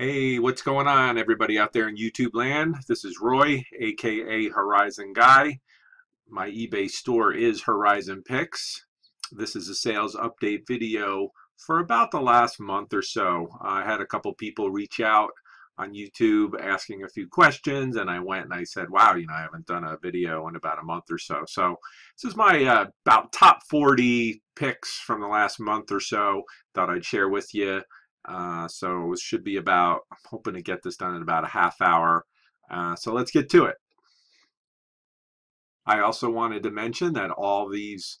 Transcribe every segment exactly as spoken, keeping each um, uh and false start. Hey, what's going on, everybody out there in YouTube land? This is Roy, aka Horizon Guy. My eBay store is Horizon Picks. This is a sales update video for about the last month or so. I had a couple people reach out on YouTube asking a few questions, and I went and I said, wow, you know, I haven't done a video in about a month or so. So this is my uh, about top forty picks from the last month or so. Thought I'd share with you. Uh, so it should be about, I'm hoping to get this done in about a half hour. Uh, so let's get to it. I also wanted to mention that all these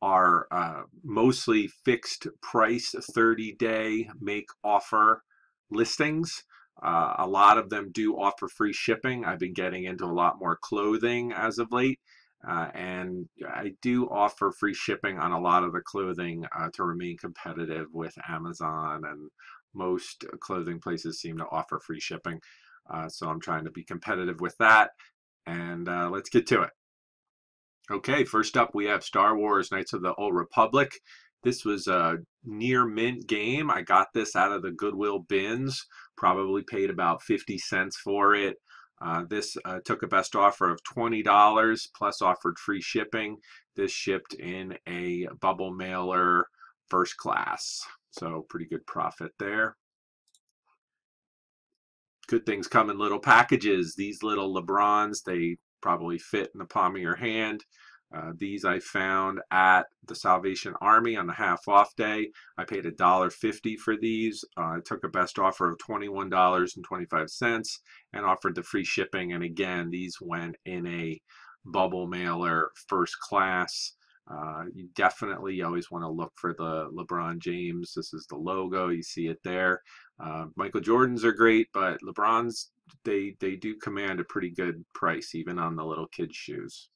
are uh, mostly fixed price thirty day make offer listings. Uh, a lot of them do offer free shipping. I've been getting into a lot more clothing as of late. Uh, and I do offer free shipping on a lot of the clothing uh, to remain competitive with Amazon, and most clothing places seem to offer free shipping. Uh, so I'm trying to be competitive with that, and uh, let's get to it. Okay, first up we have Star Wars Knights of the Old Republic. This was a near mint game. I got this out of the Goodwill bins, probably paid about fifty cents for it. Uh, this uh, took a best offer of twenty dollars plus offered free shipping. This shipped in a bubble mailer first class. So pretty good profit there. Good things come in little packages. These little LeBrons, they probably fit in the palm of your hand. Uh, these I found at the Salvation Army on the half off day. I paid a dollar fifty for these. Uh, I took a best offer of twenty-one dollars and twenty-five cents and offered the free shipping. And again, these went in a bubble mailer first class. Uh, you definitely always want to look for the LeBron James. This is the logo. You see it there. Uh, Michael Jordan's are great, but LeBron's, they, they do command a pretty good price, even on the little kids' shoes.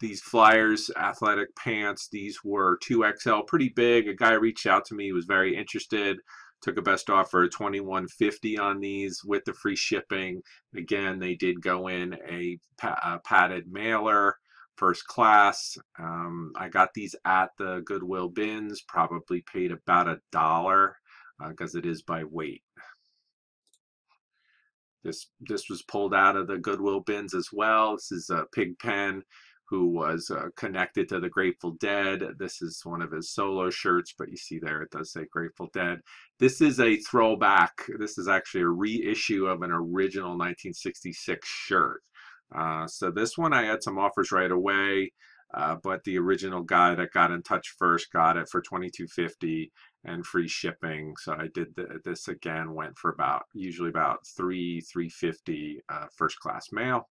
These flyers, athletic pants, these were two X L, pretty big. A guy reached out to me, he was very interested, took a best offer of twenty-one fifty on these with the free shipping. Again, they did go in a, pa a padded mailer, first class. Um, I got these at the Goodwill bins, probably paid about a dollar because uh, it is by weight. This, this was pulled out of the Goodwill bins as well. This is a Pig Pen, who was uh, connected to the Grateful Dead. This is one of his solo shirts, but you see there it does say Grateful Dead. This is a throwback. This is actually a reissue of an original nineteen sixty-six shirt. Uh, so this one I had some offers right away, uh, but the original guy that got in touch first got it for twenty-two fifty and free shipping. So I did the, this again, went for about, usually about three, three fifty uh, first class mail.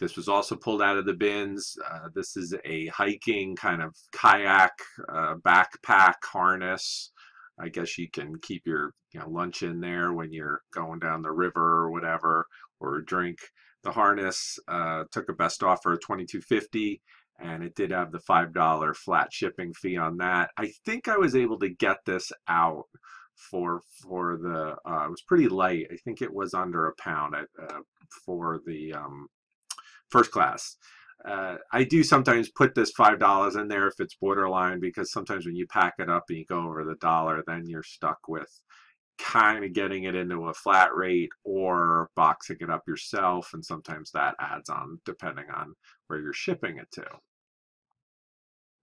This was also pulled out of the bins. Uh, this is a hiking kind of kayak uh, backpack harness. I guess you can keep your you know, lunch in there when you're going down the river or whatever, or drink. The harness uh, took a best offer of twenty-two fifty, and it did have the five dollar flat shipping fee on that. I think I was able to get this out for for the. Uh, it was pretty light. I think it was under a pound at, uh, for the. Um, First class. Uh, I do sometimes put this five dollars in there if it's borderline, because sometimes when you pack it up and you go over the dollar, then you're stuck with kind of getting it into a flat rate or boxing it up yourself. And sometimes that adds on depending on where you're shipping it to.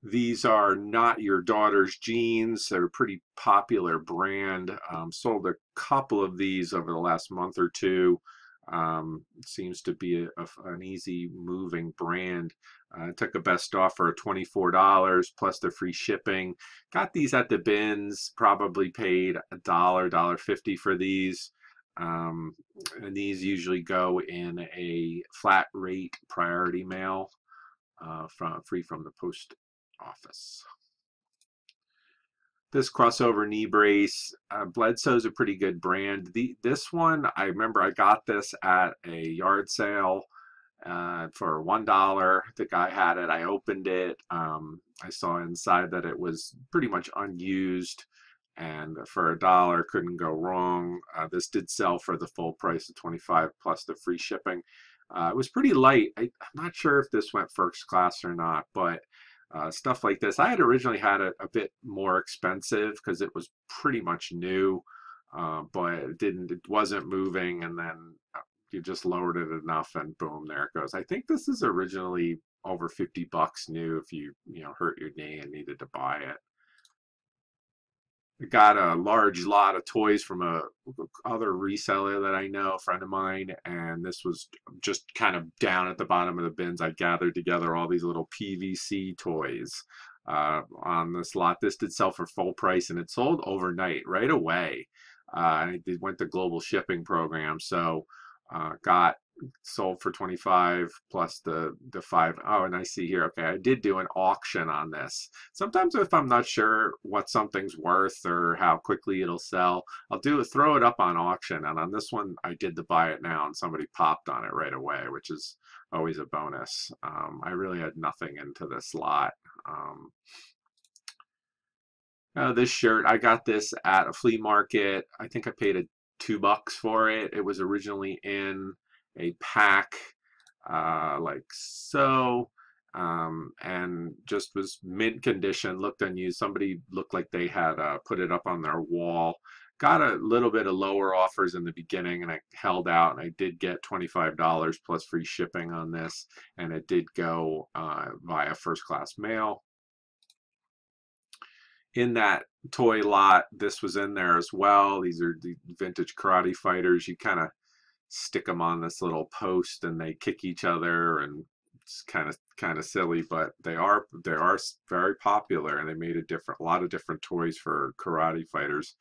These are Not Your Daughter's Jeans. They're a pretty popular brand. Um, sold a couple of these over the last month or two. Um, seems to be a, a, an easy moving brand. Uh, took a best offer of twenty-four dollars plus the free shipping. Got these at the bins, probably paid a dollar, a dollar fifty for these. Um, and these usually go in a flat rate priority mail, uh, from, free from the post office. This crossover knee brace, uh, Bledsoe's a pretty good brand. The, this one, I remember I got this at a yard sale uh, for one dollar. The guy had it. I opened it. Um, I saw inside that it was pretty much unused, and for a dollar, couldn't go wrong. Uh, this did sell for the full price of twenty-five dollars plus the free shipping. Uh, it was pretty light. I, I'm not sure if this went first class or not, but uh, stuff like this. I had originally had a, a bit more expensive because it was pretty much new, uh, but it didn't, it wasn't moving, and then you just lowered it enough and boom, there it goes. I think this is originally over fifty bucks new if you, you know, hurt your knee and needed to buy it. I got a large lot of toys from a other reseller that I know, a friend of mine, and this was just kind of down at the bottom of the bins. I gathered together all these little P V C toys uh, on this lot. This did sell for full price, and it sold overnight right away. Uh, and it went to global shipping program, so uh, got sold for twenty-five plus the the five. Oh, and I see here, okay, I did do an auction on this. Sometimes if I'm not sure what something's worth or how quickly it'll sell, I'll do a throw it up on auction, and on this one I did the buy it now and somebody popped on it right away, which is always a bonus. um, I really had nothing into this lot. um, uh, this shirt, I got this at a flea market. I think I paid a two bucks for it. It was originally in a pack, uh, like so, um, and just was mint condition, looked unused. Somebody looked like they had uh, put it up on their wall. Got a little bit of lower offers in the beginning, and I held out, and I did get twenty-five dollars plus free shipping on this, and it did go uh, via first class mail. In that toy lot, this was in there as well. These are the vintage karate fighters. You kind of stick them on this little post and they kick each other, and it's kind of kind of silly, but they are they are very popular, and they made a different a lot of different toys for karate fighters.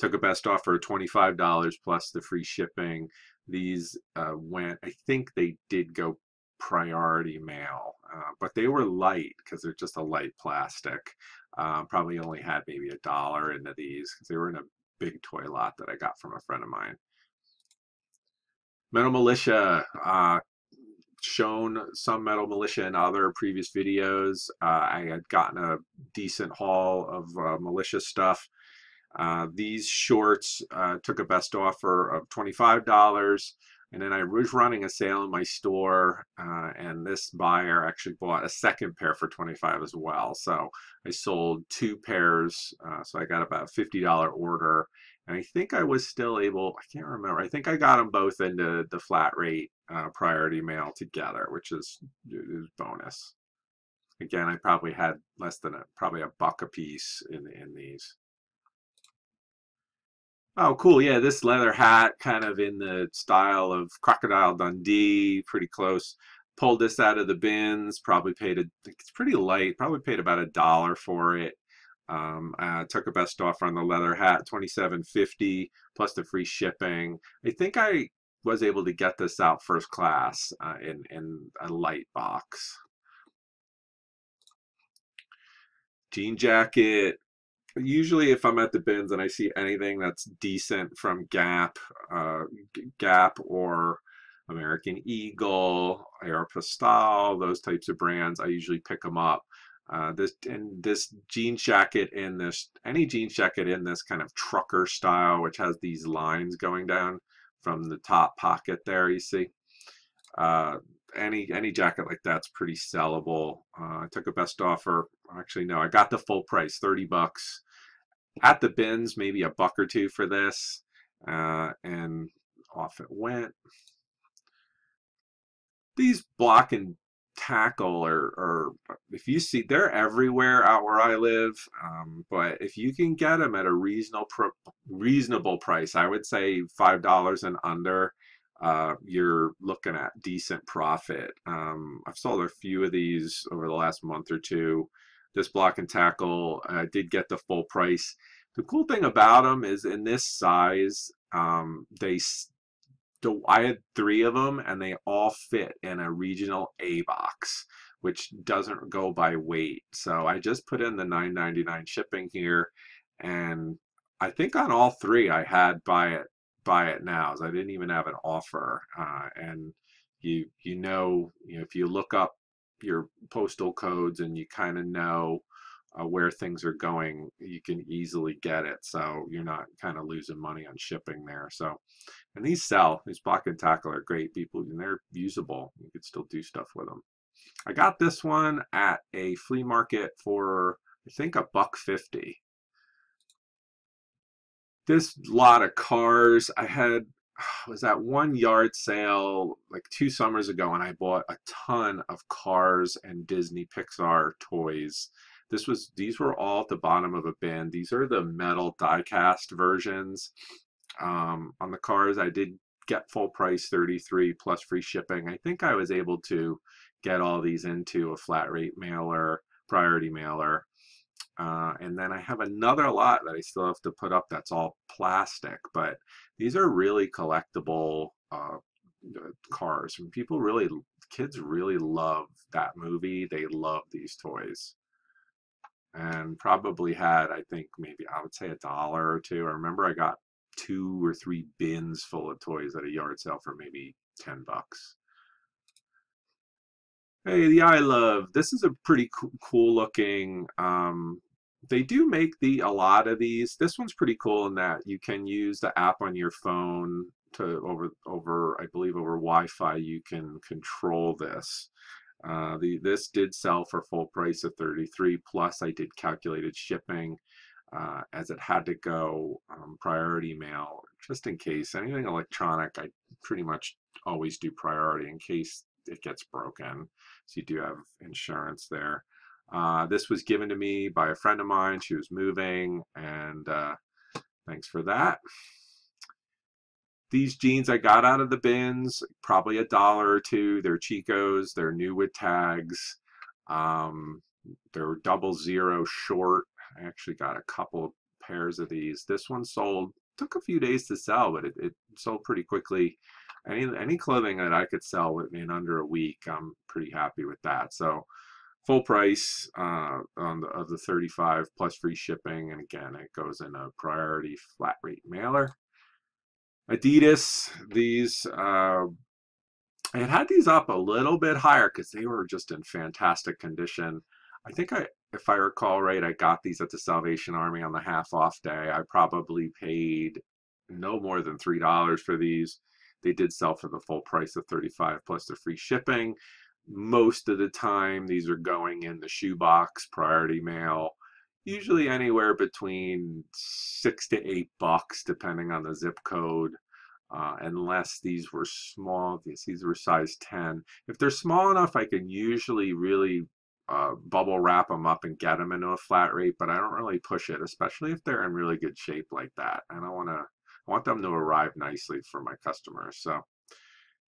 Took a best offer of twenty-five dollars plus the free shipping. These uh, went, I think they did go priority mail, uh, but they were light because they're just a light plastic. Uh, probably only had maybe a dollar into these because they were in a big toy lot that I got from a friend of mine. Metal Militia, uh, shown some Metal Militia in other previous videos. Uh, I had gotten a decent haul of uh, Militia stuff. Uh, these shorts uh, took a best offer of twenty-five dollars. And then I was running a sale in my store, uh, and this buyer actually bought a second pair for twenty-five dollars as well. So I sold two pairs, uh, so I got about a fifty dollar order. And I think I was still able, I can't remember, I think I got them both into the flat rate uh, priority mail together, which is, is bonus. Again, I probably had less than a, probably a buck a piece in, in these. Oh, cool. Yeah, this leather hat, kind of in the style of Crocodile Dundee, pretty close. Pulled this out of the bins, probably paid a, it's pretty light, probably paid about a dollar for it. Um, uh, took a best offer on the leather hat, twenty-seven fifty plus the free shipping. I think I was able to get this out first class uh, in, in a light box. Jean jacket. Usually if I'm at the bins and I see anything that's decent from Gap, uh, Gap or American Eagle, Aeropostale, those types of brands, I usually pick them up. Uh, this and this jean jacket in this, any jean jacket in this kind of trucker style, which has these lines going down from the top pocket there, you see. Uh, any any jacket like that's pretty sellable. uh, I took a best offer, actually no, I got the full price, thirty bucks at the bins, maybe a buck or two for this, uh, and off it went. These block and tackle, or, or if you see, they're everywhere out where I live, um, but if you can get them at a reasonable reasonable price, I would say five dollars and under, Uh, you're looking at decent profit. Um, I've sold a few of these over the last month or two. This block and tackle, I uh, did get the full price. The cool thing about them is in this size, um, they, I had three of them and they all fit in a regional A box, which doesn't go by weight. So I just put in the nine ninety-nine shipping here, and I think on all three I had buy it buy it now, so I didn't even have an offer. Uh, and you you know, you know, if you look up your postal codes and you kind of know uh, where things are going, you can easily get it, so you're not kind of losing money on shipping there. So, and these sell, these block and tackle are great, people, and they're usable. You could still do stuff with them. I got this one at a flea market for, I think, a buck fifty. This lot of cars, I had, was at one yard sale like two summers ago, and I bought a ton of cars and Disney Pixar toys. This was, these were all at the bottom of a bin. These are the metal die-cast versions um, on the cars. I did get full price thirty-three plus free shipping. I think I was able to get all these into a flat rate mailer, priority mailer. Uh, and then I have another lot that I still have to put up that's all plastic, but these are really collectible uh, cars. And people really, kids really love that movie. They love these toys. And probably had, I think, maybe I would say a dollar or two. I remember I got two or three bins full of toys at a yard sale for maybe ten bucks. Hey, the I Love. This is a pretty co cool looking, um, they do make the a lot of these. This one's pretty cool in that you can use the app on your phone to over, over I believe over Wi-Fi you can control this. Uh, the, this did sell for full price of thirty-three plus I did calculated shipping uh, as it had to go um, priority mail just in case. Anything electronic, I pretty much always do priority in case it gets broken. So you do have insurance there. Uh, this was given to me by a friend of mine. She was moving, and uh, thanks for that. These jeans I got out of the bins, probably a dollar or two. They're Chico's. They're new with tags. Um, they're double zero short. I actually got a couple of pairs of these. This one sold, took a few days to sell, but it, it sold pretty quickly. Any, any clothing that I could sell in under a week, I'm pretty happy with that. So full price uh, on the, of the thirty-five plus free shipping. And again, it goes in a priority flat rate mailer. Adidas, these, uh, I had had these up a little bit higher because they were just in fantastic condition. I think I, if I recall right, I got these at the Salvation Army on the half off day. I probably paid no more than three dollars for these. They did sell for the full price of thirty-five plus the free shipping. Most of the time, these are going in the shoebox, priority mail, usually anywhere between six to eight bucks, depending on the zip code, uh, unless these were small. These, these were size ten. If they're small enough, I can usually really uh, bubble wrap them up and get them into a flat rate, but I don't really push it, especially if they're in really good shape like that. I don't want to. I want them to arrive nicely for my customers. So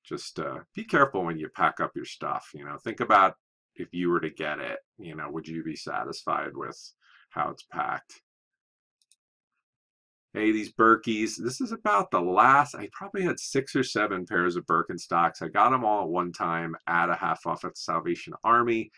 just uh, be careful when you pack up your stuff. You know, think about if you were to get it, you know, would you be satisfied with how it's packed? Hey, these Birkies. This is about the last, I probably had six or seven pairs of Birkenstocks. I got them all at one time at a half off at the Salvation Army.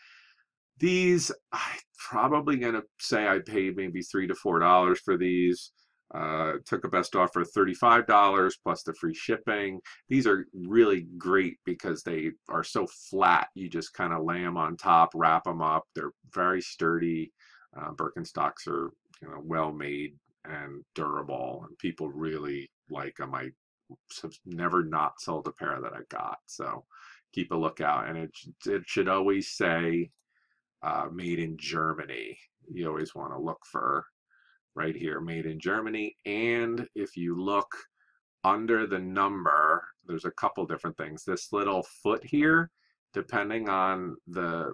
These, I'm probably going to say I paid maybe three to four dollars for these. Uh, took a best offer of thirty-five dollars plus the free shipping. These are really great because they are so flat. You just kind of lay them on top, wrap them up. They're very sturdy. Uh, Birkenstocks are, you know, well made and durable, and people really like them. I have never not sold a pair that I got. So keep a lookout, and it it should always say uh, made in Germany. You always want to look for. Right here, made in Germany. And if you look under the number, there's a couple different things. This little foot here, depending on the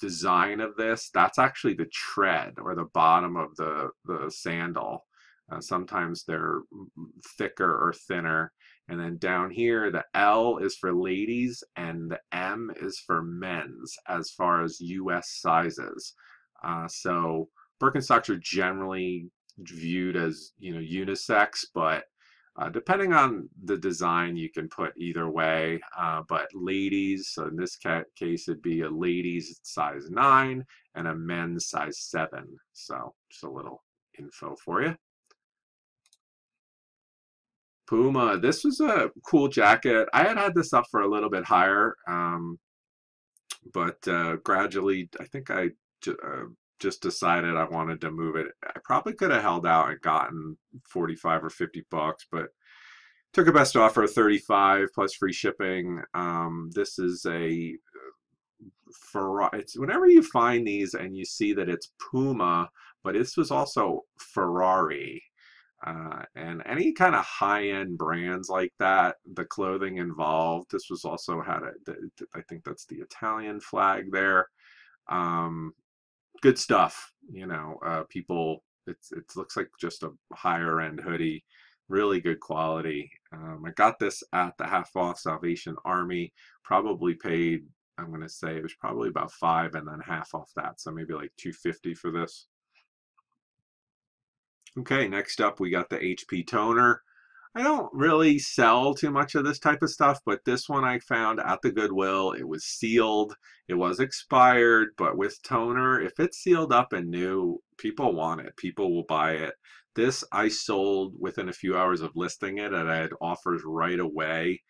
design of this, that's actually the tread or the bottom of the, the sandal. Uh, sometimes they're thicker or thinner. And then down here, the L is for ladies and the M is for men's as far as U S sizes. Uh, so Birkenstocks are generally viewed as, you know, unisex, but uh, depending on the design, you can put either way. Uh, but ladies, so in this ca case, it'd be a ladies size nine and a men's size seven. So just a little info for you. Puma, this was a cool jacket. I had had this up for a little bit higher, um, but uh, gradually, I think I... Uh, just decided I wanted to move it. I probably could have held out and gotten forty-five or fifty bucks, but took a best offer of thirty-five plus free shipping. Um, this is a Ferrari. It's, whenever you find these and you see that it's Puma, but this was also Ferrari. Uh, and any kind of high-end brands like that, the clothing involved, this was also had a, I think that's the Italian flag there. Um, good stuff, you know, uh, people, it's, it looks like just a higher-end hoodie, really good quality. Um, I got this at the half-off Salvation Army, probably paid, I'm going to say it was probably about five and then half off that, so maybe like two fifty for this. Okay, next up we got the H P toner. I don't really sell too much of this type of stuff, but this one I found at the Goodwill. It was sealed, it was expired, but with toner, if it's sealed up and new, people want it, people will buy it. This I sold within a few hours of listing it, and I had offers right away,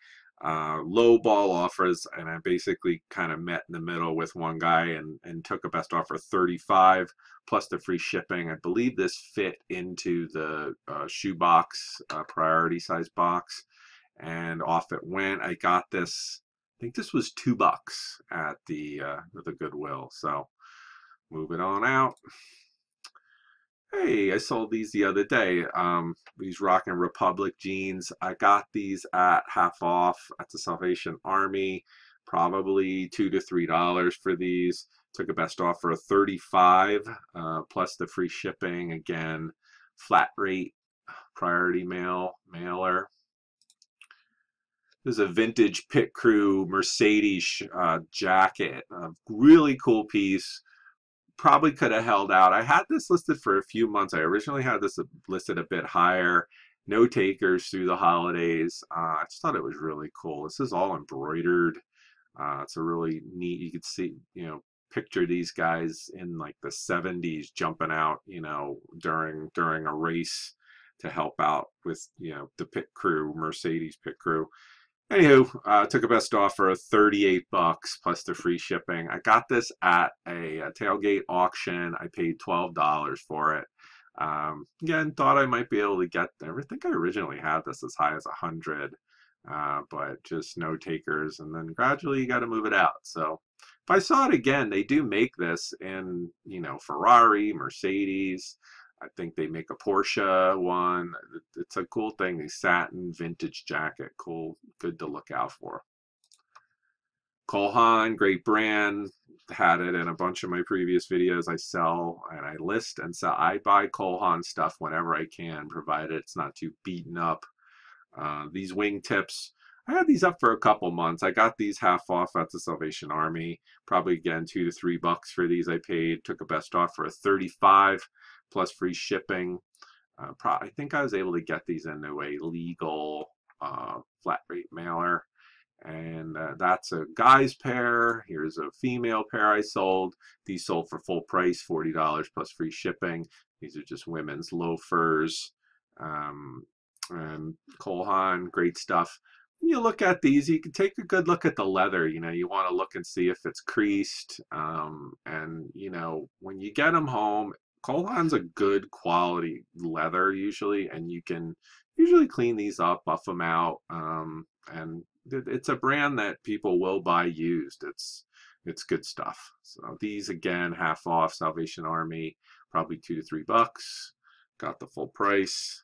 uh, low ball offers, and I basically kind of met in the middle with one guy and, and took a best offer thirty-five plus the free shipping. I believe this fit into the uh, shoe box, uh, priority size box, and off it went. I got this, I think this was two bucks at the, uh, the Goodwill, so moving on out. Hey, I sold these the other day, um, these Rockin' Republic jeans. I got these at half off at the Salvation Army, probably two to three dollars for these. Took a best offer of thirty-five uh, plus the free shipping. Again, flat rate, priority mail, mailer. This is a vintage Pit Crew Mercedes uh, jacket, a really cool piece. Probably could have held out. I had this listed for a few months. I originally had this listed a bit higher. No takers through the holidays. Uh, I just thought it was really cool. This is all embroidered. Uh, it's a really neat, you could see, you know, picture these guys in like the seventies jumping out, you know, during during a race to help out with, you know, the Pit Crew, Mercedes Pit Crew. Anywho, uh, took a best offer of thirty-eight bucks plus the free shipping. I got this at a, a tailgate auction. I paid twelve dollars for it. Um, again, thought I might be able to get there. I think I originally had this as high as a hundred, uh, but just no takers. And then gradually you got to move it out. So if I saw it again, they do make this in, you know, Ferrari, Mercedes. I think they make a Porsche one. It's a cool thing. The satin vintage jacket. Cool. Good to look out for. Cole Haan, great brand. Had it in a bunch of my previous videos. I sell and I list and sell. I buy Cole Haan stuff whenever I can, provided it's not too beaten up. Uh, these wingtips. I had these up for a couple months. I got these half off at the Salvation Army. Probably, again, two to three bucks for these I paid. Took a best offer of thirty-five plus free shipping. Uh, pro I think I was able to get these into a legal uh, flat rate mailer. And uh, that's a guy's pair. Here's a female pair I sold. These sold for full price, forty dollars plus free shipping. These are just women's loafers. Um, and Cole Haan, great stuff. When you look at these, you can take a good look at the leather. You know, you want to look and see if it's creased. Um, and, you know, when you get them home, Cole Haan's a good quality leather usually, and you can usually clean these up, buff them out, um, and it's a brand that people will buy used. It's it's good stuff. So these, again, half off Salvation Army, probably two to three bucks. Got the full price.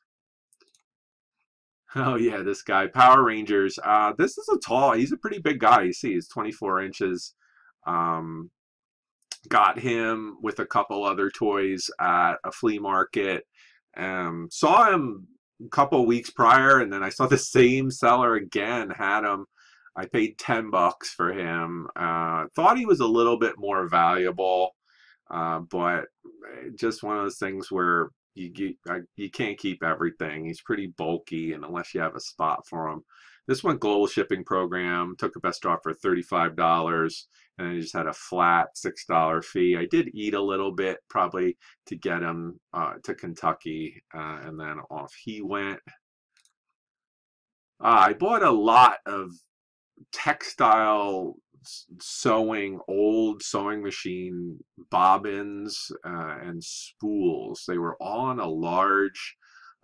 Oh yeah, this guy, Power Rangers. Uh, this is a tall. He's a pretty big guy. You see, he's twenty-four inches. Um, Got him with a couple other toys at a flea market. Um, saw him a couple weeks prior, and then I saw the same seller again, had him. I paid ten bucks for him. Uh, thought he was a little bit more valuable, uh, but just one of those things where you, you, you can't keep everything. He's pretty bulky, and unless you have a spot for him. This one, global shipping program, took a best offer thirty-five dollars, and I just had a flat six dollar fee. I did eat a little bit, probably, to get him uh, to Kentucky, uh, and then off he went. Uh, I bought a lot of textile sewing, old sewing machine bobbins uh, and spools. They were all on a large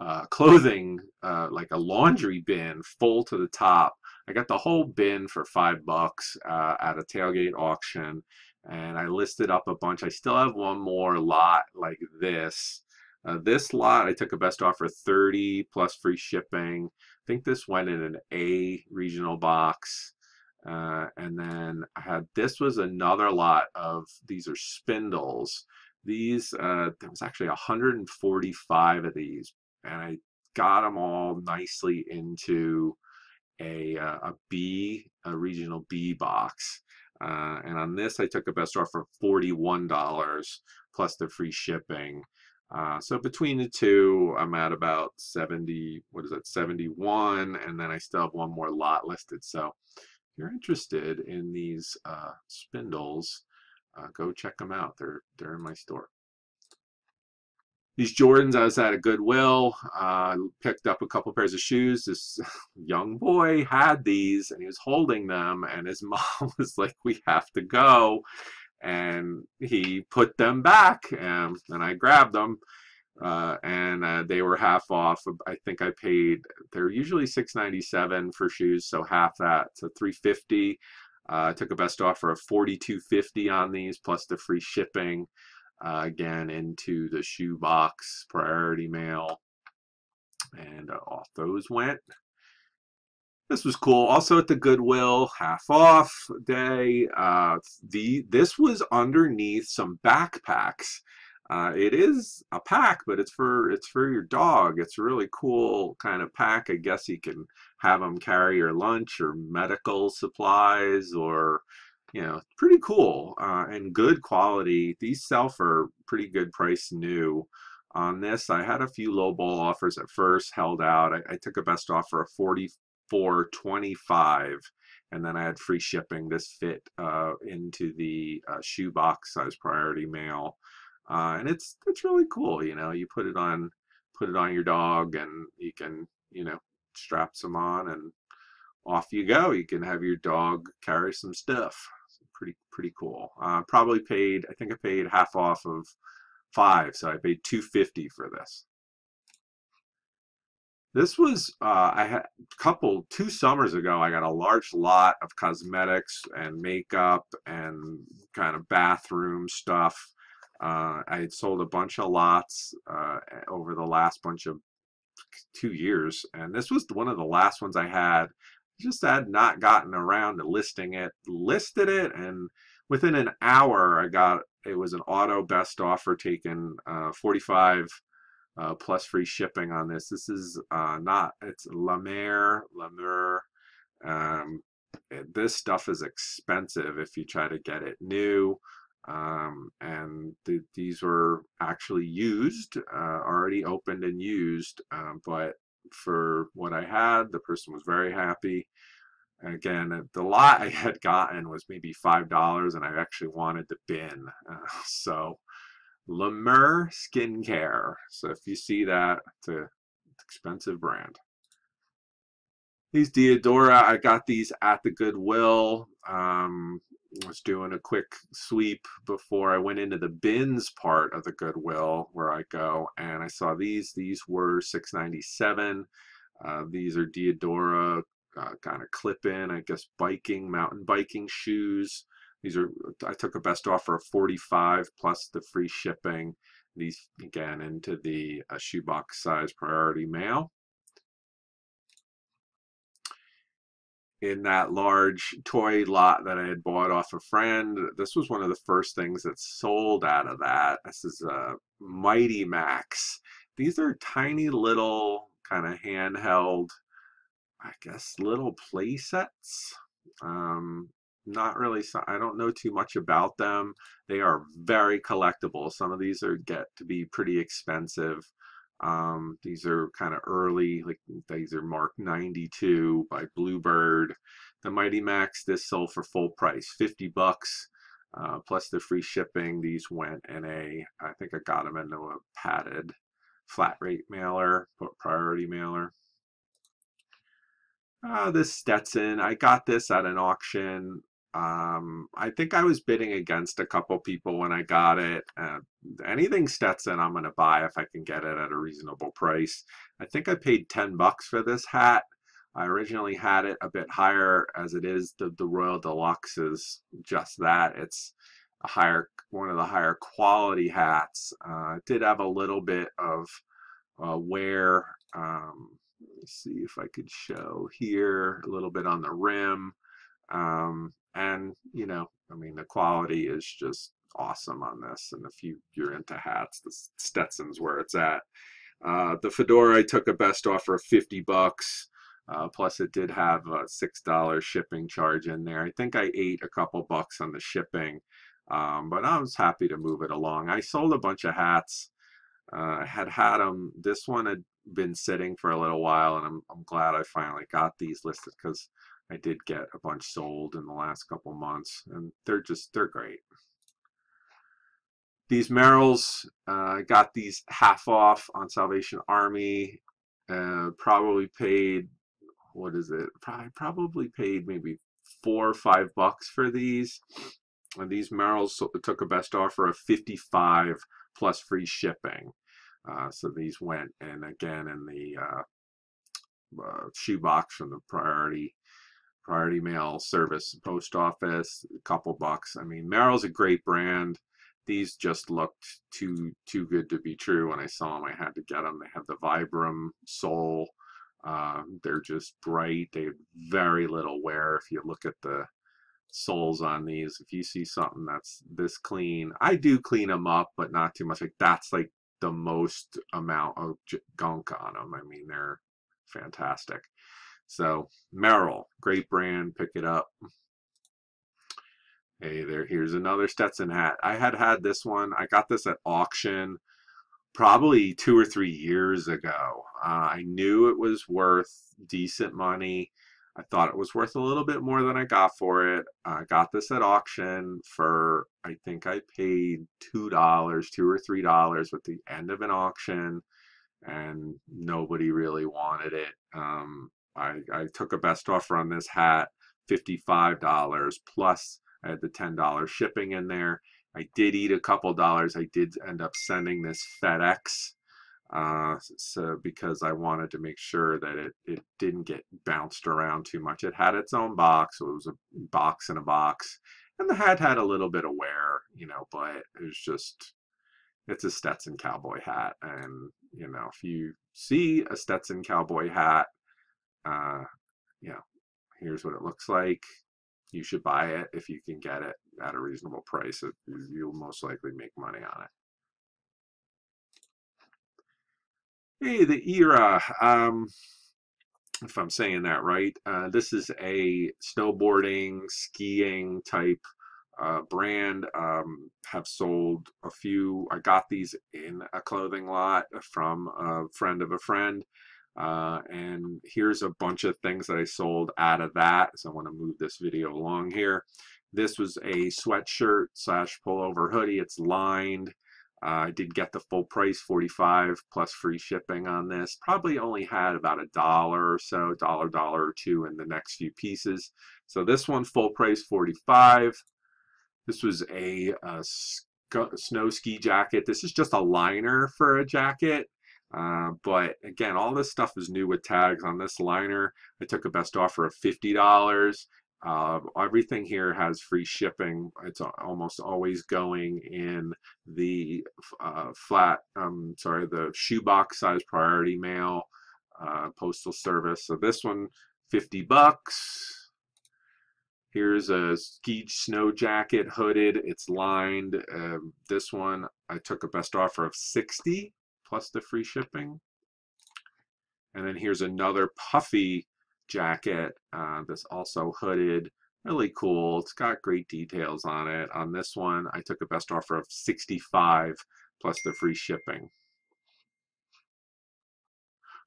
Uh, clothing, uh, like a laundry bin full to the top. I got the whole bin for five bucks uh, at a tailgate auction, and I listed up a bunch. I still have one more lot like this. Uh, this lot, I took a best offer thirty plus free shipping. I think this went in an A regional box. Uh, and then I had, this was another lot of, these are spindles. These, uh, there was actually one hundred forty-five of these, and I got them all nicely into a, uh, a B, a regional B box. Uh, and on this, I took a best offer of forty-one dollars plus the free shipping. Uh, so between the two, I'm at about seventy, what is that, seventy-one, and then I still have one more lot listed. So if you're interested in these uh, spindles, uh, go check them out. They're, they're in my store. These Jordans, I was at a Goodwill, uh, picked up a couple pairs of shoes. This young boy had these, and he was holding them, and his mom was like, we have to go. And he put them back, and, and I grabbed them, uh, and uh, they were half off. I think I paid, they're usually six ninety-seven for shoes, so half that, so three fifty. Uh, I took a best offer of forty-two fifty on these, plus the free shipping, uh, again, into the shoe box, priority mail, and uh, off those went. This was cool. Also at the Goodwill half off day. Uh, the this was underneath some backpacks. Uh, it is a pack, but it's for it's for your dog. It's a really cool kind of pack. I guess you can have them carry your lunch or medical supplies, or you know, pretty cool uh, and good quality. These sell for pretty good price new. On this, I had a few lowball offers at first, held out. I, I took a best offer of forty-four twenty-five, and then I had free shipping. This fit uh, into the uh, shoe box size priority mail, uh, and it's it's really cool. You know, you put it on put it on your dog, and you can you know strap some on, and off you go. You can have your dog carry some stuff. It's pretty pretty cool. Uh, probably paid. I think I paid half off of five, so I paid two fifty for this. This was, uh, I had a couple, two summers ago, I got a large lot of cosmetics and makeup and kind of bathroom stuff. Uh, I had sold a bunch of lots uh, over the last bunch of two years. And this was one of the last ones I had. I just had not gotten around to listing it. Listed it, and within an hour, I got, it was an auto best offer taken, uh, forty-five. Uh, plus free shipping on this. This is uh, not, it's La Mer, La Mer. Um, this stuff is expensive if you try to get it new. Um, and th these were actually used, uh, already opened and used. Um, but for what I had, the person was very happy. Again, the lot I had gotten was maybe five dollars, and I actually wanted the bin. Uh, so La Mer skincare. So if you see that, it's an expensive brand. These Diadora, I got these at the Goodwill. Um, I was doing a quick sweep before I went into the bins part of the Goodwill where I go, and I saw these. These were six ninety-seven. Uh, these are Diadora uh, kind of clip-in, I guess, biking, mountain biking shoes. These are, I took a best offer of forty-five plus the free shipping. These, again, into the uh, shoebox size priority mail. In that large toy lot that I had bought off a friend, this was one of the first things that sold out of that. This is a Mighty Max. These are tiny little kind of handheld, I guess, little play sets. Um, Not really, I don't know too much about them. They are very collectible. Some of these are get to be pretty expensive. Um, these are kind of early, like these are marked ninety-two by Bluebird. The Mighty Max, this sold for full price, fifty bucks, uh, plus the free shipping. These went in a, I think I got them into a padded flat rate mailer, priority mailer. Uh, this Stetson, I got this at an auction. Um, I think I was bidding against a couple people when I got it. Uh, anything Stetson, I'm going to buy if I can get it at a reasonable price. I think I paid ten bucks for this hat. I originally had it a bit higher, as it is the, the Royal Deluxe is just that. It's a higher, one of the higher quality hats. Uh, it did have a little bit of uh, wear. Um, let me see if I could show here, a little bit on the rim. Um, and, you know, I mean, the quality is just awesome on this. And if you, you're into hats, the Stetson's where it's at. Uh, the fedora, I took a best offer of fifty bucks. Uh, plus it did have a six dollar shipping charge in there. I think I ate a couple bucks on the shipping, um, but I was happy to move it along. I sold a bunch of hats. Uh, I had had them. This one had been sitting for a little while, and I'm, I'm glad I finally got these listed, because I did get a bunch sold in the last couple months, and they're just, they're great. These Merrells, I uh, got these half off on Salvation Army, uh, probably paid, what is it? Probably, probably paid maybe four or five bucks for these. And these Merrells took a best offer of fifty-five plus free shipping. Uh, so these went, and again, in the uh, uh, shoebox from the priority priority mail service post office, a couple bucks. I mean, Merrell's a great brand. These just looked too too good to be true. When I saw them, I had to get them. They have the Vibram sole. Um, they're just bright. They have very little wear. If you look at the soles on these, if you see something that's this clean, I do clean them up, but not too much. Like, that's like the most amount of gunk on them. I mean, they're fantastic. So Merrell, great brand. Pick it up. Hey there, here's another Stetson hat. I had had this one. I got this at auction probably two or three years ago. Uh, I knew it was worth decent money. I thought it was worth a little bit more than I got for it. I got this at auction for, I think I paid two dollars, two or three dollars at the end of an auction, and nobody really wanted it. Um, I, I took a best offer on this hat, fifty-five dollars plus. I had the ten dollar shipping in there. I did eat a couple dollars. I did end up sending this FedEx uh, so because I wanted to make sure that it, it didn't get bounced around too much. It had its own box. So it was a box in a box. And the hat had a little bit of wear, you know, but it was just, it's a Stetson cowboy hat. And, you know, if you see a Stetson cowboy hat, uh, you know, here's what it looks like. You should buy it if you can get it at a reasonable price. You'll most likely make money on it. Hey, the Era. Um, if I'm saying that right, uh, this is a snowboarding, skiing type uh, brand. Um, have sold a few. I got these in a clothing lot from a friend of a friend. Uh, and here's a bunch of things that I sold out of that. So I want to move this video along here. This was a sweatshirt slash pullover hoodie. It's lined. Uh, I did get the full price, forty-five plus free shipping on this. Probably only had about a dollar or so, dollar, dollar or two in the next few pieces. So this one, full price, forty-five. This was a, a snow ski jacket. This is just a liner for a jacket. Uh, but again, all this stuff is new with tags on this liner. I took a best offer of fifty dollars. Uh, everything here has free shipping. It's almost always going in the uh, flat, um, sorry, the shoebox size priority mail, uh, postal service. So this one, fifty bucks. Here's a ski snow jacket, hooded. It's lined. Uh, this one, I took a best offer of sixty dollars. Plus the free shipping. And then here's another puffy jacket uh, that's also hooded. Really cool. It's got great details on it. On this one, I took a best offer of sixty-five dollars plus the free shipping.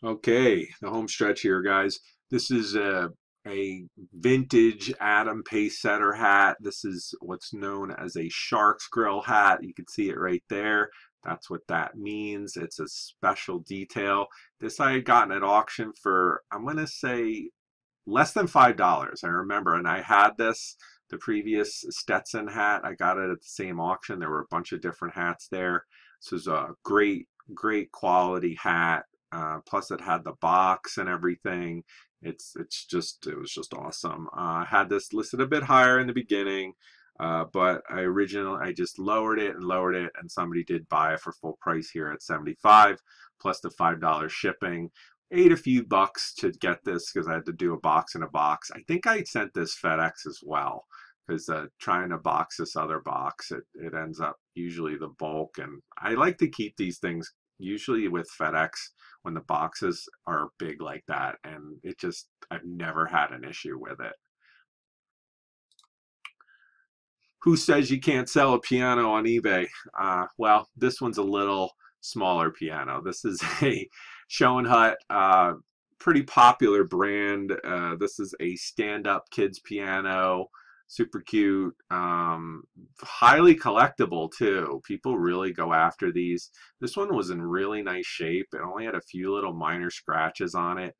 Okay, the home stretch here, guys. This is a, a vintage Adam Pace Setter hat. This is what's known as a shark's grill hat. You can see it right there. That's what that means. It's a special detail. This I had gotten at auction for, I'm going to say, less than five dollars, I remember. And I had this, the previous Stetson hat. I got it at the same auction. There were a bunch of different hats there. This was a great, great quality hat. Uh, plus, it had the box and everything. It's, it's just, it was just awesome. Uh, I had this listed a bit higher in the beginning. Uh, but I originally, I just lowered it and lowered it, and somebody did buy it for full price here at seventy-five dollars, plus the five dollar shipping. Ate a few bucks to get this because I had to do a box in a box. I think I sent this FedEx as well, because uh, trying to box this other box, it, it ends up usually the bulk. And I like to keep these things usually with FedEx when the boxes are big like that. And it just, I've never had an issue with it. Who says you can't sell a piano on eBay? Uh, well, this one's a little smaller piano. This is a Schoenhut, uh, pretty popular brand. Uh, this is a stand-up kids piano, super cute, um, highly collectible too. People really go after these. This one was in really nice shape. It only had a few little minor scratches on it.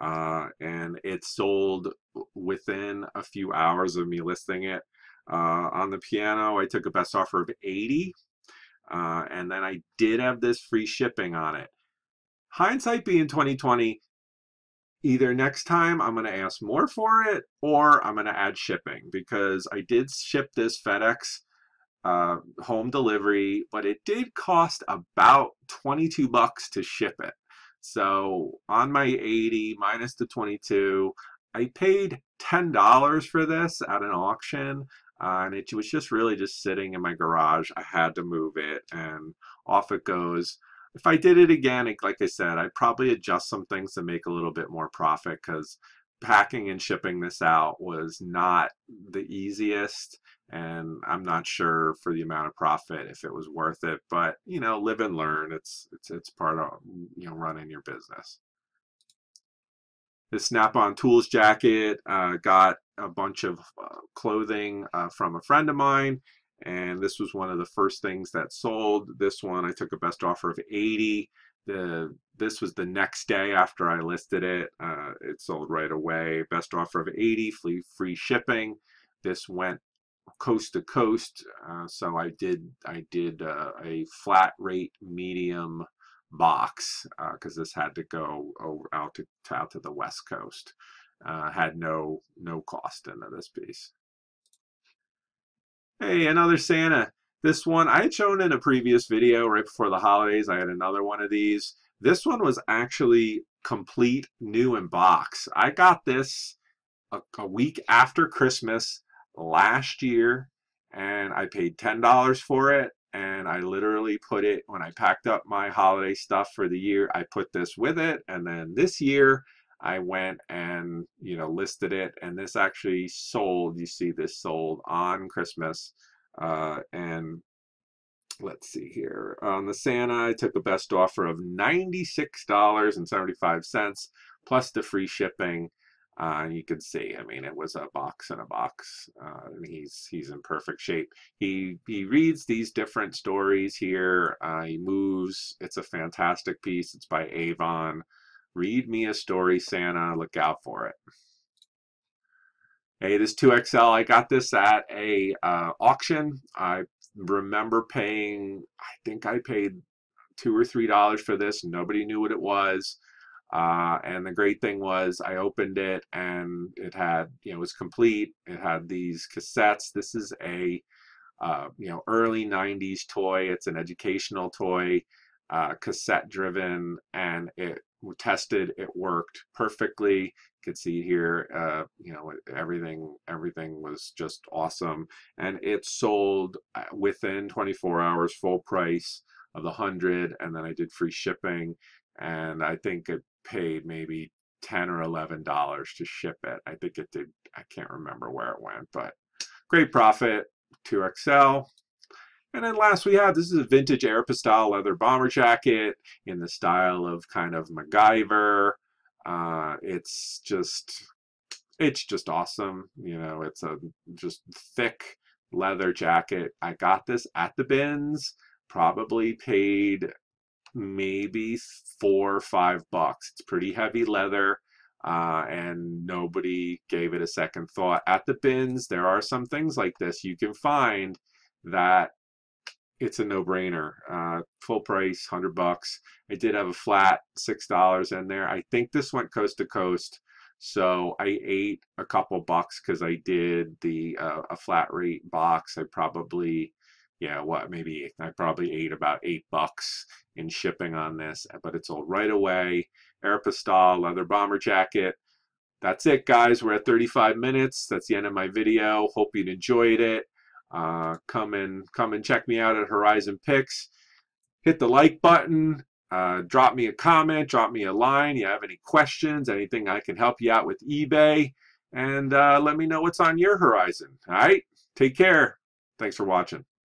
Uh, and it sold within a few hours of me listing it. Uh, on the piano, I took a best offer of eighty dollars, uh, and then I did have this free shipping on it. Hindsight being twenty twenty, either next time I'm going to ask more for it, or I'm going to add shipping, because I did ship this FedEx uh, home delivery, but it did cost about twenty-two bucks to ship it. So on my eighty minus the twenty-two, I paid ten dollars for this at an auction. Uh, and it was just really just sitting in my garage. I had to move it, and off it goes. If I did it again, it, like I said, I'd probably adjust some things to make a little bit more profit, because packing and shipping this out was not the easiest. And I'm not sure for the amount of profit if it was worth it. But, you know, live and learn. It's, it's, it's part of, you know, running your business. This Snap-on tools jacket, uh, got a bunch of uh, clothing uh, from a friend of mine, and this was one of the first things that sold. This one I took a best offer of eighty dollars. The, this was the next day after I listed it. Uh, it sold right away. Best offer of eighty dollars, free, free shipping. This went coast to coast, uh, so I did, I did uh, a flat rate medium box, because uh, this had to go over out to out to the West Coast. Uh, had no no cost into this piece. Hey, another Santa. This one I had shown in a previous video right before the holidays. I had another one of these. This one was actually complete new in box. I got this a, a week after Christmas last year, and I paid ten dollars for it. And I literally put it, when I packed up my holiday stuff for the year, I put this with it. And then this year I went and, you know, listed it. And this actually sold, you see this sold on Christmas. Uh, and let's see here. On the Santa, I took a best offer of ninety-six dollars and seventy-five cents plus the free shipping. Uh, you can see, I mean, it was a box in a box. Uh, and he's he's in perfect shape. He he reads these different stories here. Uh, he moves. It's a fantastic piece. It's by Avon. Read me a story, Santa. Look out for it. Hey, this two X L. I got this at a uh, auction. I remember paying. I think I paid two or three dollars for this. Nobody knew what it was. Uh, and the great thing was I opened it, and it had, you know, it was complete. It had these cassettes. This is a, uh, you know, early nineties toy. It's an educational toy, uh, cassette driven, and it tested. It worked perfectly. You can see here, uh, you know, everything, everything was just awesome. And it sold within twenty-four hours, full price of the hundred. And then I did free shipping, and I think it paid maybe ten or eleven dollars to ship it. I think it did, I can't remember where it went, but great profit, two X L. And then last we have, this is a vintage Aeropostale leather bomber jacket in the style of kind of MacGyver. Uh, it's just, it's just awesome. You know, it's a just thick leather jacket. I got this at the Bins, probably paid maybe four or five bucks. It's pretty heavy leather, uh, and nobody gave it a second thought. At the Bins, there are some things like this you can find that it's a no-brainer. Uh, full price, hundred bucks. I did have a flat six dollars in there. I think this went coast to coast. So I ate a couple bucks because I did the uh, a flat rate box. I probably, yeah, what maybe I probably ate about eight bucks in shipping on this, but it's all right away. Aeropostale leather bomber jacket. That's it, guys. We're at thirty-five minutes. That's the end of my video. Hope you enjoyed it. Uh, come and come and check me out at Horizon Picks. Hit the like button. Uh, drop me a comment, drop me a line. You have any questions, anything I can help you out with eBay, and uh, let me know what's on your horizon. All right, take care. Thanks for watching.